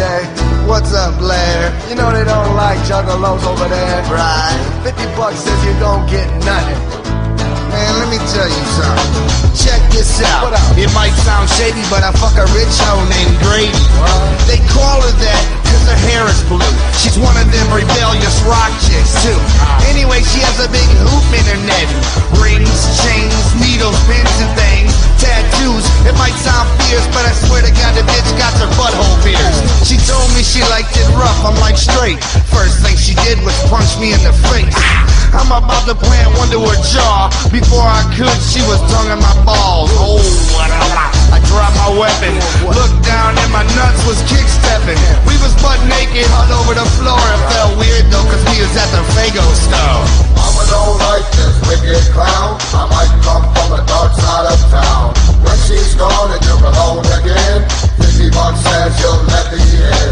Jay, what's up, Blair? You know they don't like juggalos over there, right? $50 says you don't get nothing. Man, let me tell you something. Check this out. It might sound shady, but I fuck a rich hoe named Greta. They call her that cause her hair is blue. She's one of them rebellious rock chicks, too. Anyway, she has a big hoop in her neck. Rings, chains, needles, pins and things. Tattoos, it might sound fierce, but I swear to God, the bitch got her butthole pierced. She told me she liked it rough, I'm like straight. First thing she did was punch me in the face. I'm about to plant one to her jaw. Before I could, she was tonguing my balls. Oh, I dropped my weapon, looked down and my nuts was kick-stepping. We was butt naked, all over the floor. It felt weird though, cause we was at the Faygo store. Mama don't like this wicked clown. I might come from the dark side of town. When she's gone and you're alone again, $50 says you'll let me in.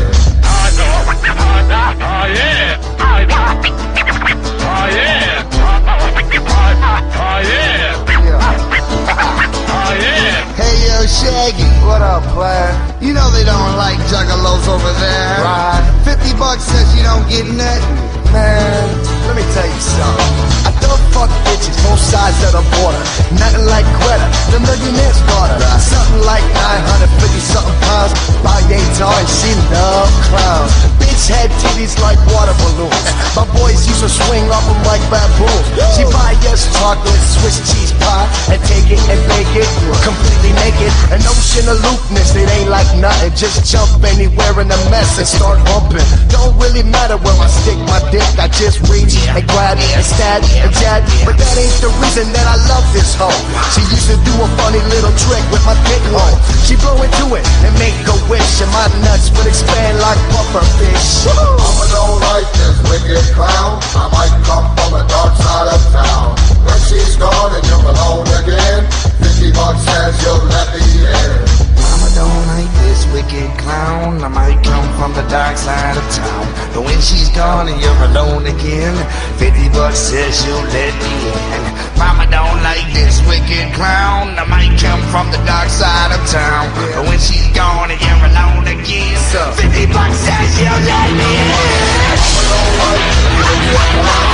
Shaggy, what up, player? You know they don't like juggalos over there, right? $50 says you don't get nothing. Man, let me tell you something. I don't fuck bitches, both sides of the border. Nothing like Greta, the millionaire's daughter. Something like 950-something pounds. Body ain't tall and she love clowns. Bitch had titties like water balloons. My boys used to swing off them like baboons. She buy us chocolate, Swiss cheese pie, and take it and bake it, completely naked. An ocean of lewdness, it ain't like nothing. Just jump anywhere in a mess and start humping. Don't really matter where I stick my dick, I just reach and grab and stab and jab. But that ain't the reason that I love this hoe. She used to do a funny little trick with my dick hole. She blow into it and make a wish, and my nuts would expand like puffer fish. Mama don't like this wicked clown. I might come from the dark side of town. When she's gone and you're alone again, $50 says you'll let me in. Mama don't like this wicked clown. I might come from the dark side of town. But when she's gone and you're alone again, $50 says you'll let me in. Mama don't like this wicked clown. I might come from the dark side of town. But when she's gone and you're alone again, $50 says you'll let me in. Mama don't like this wicked clown.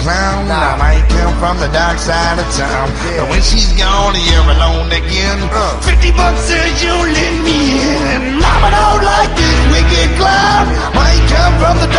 Clown, I might come from the dark side of town. But when she's gone and you're alone again, $50 says you'll let me in. Mama don't like this wicked clown. Might come from the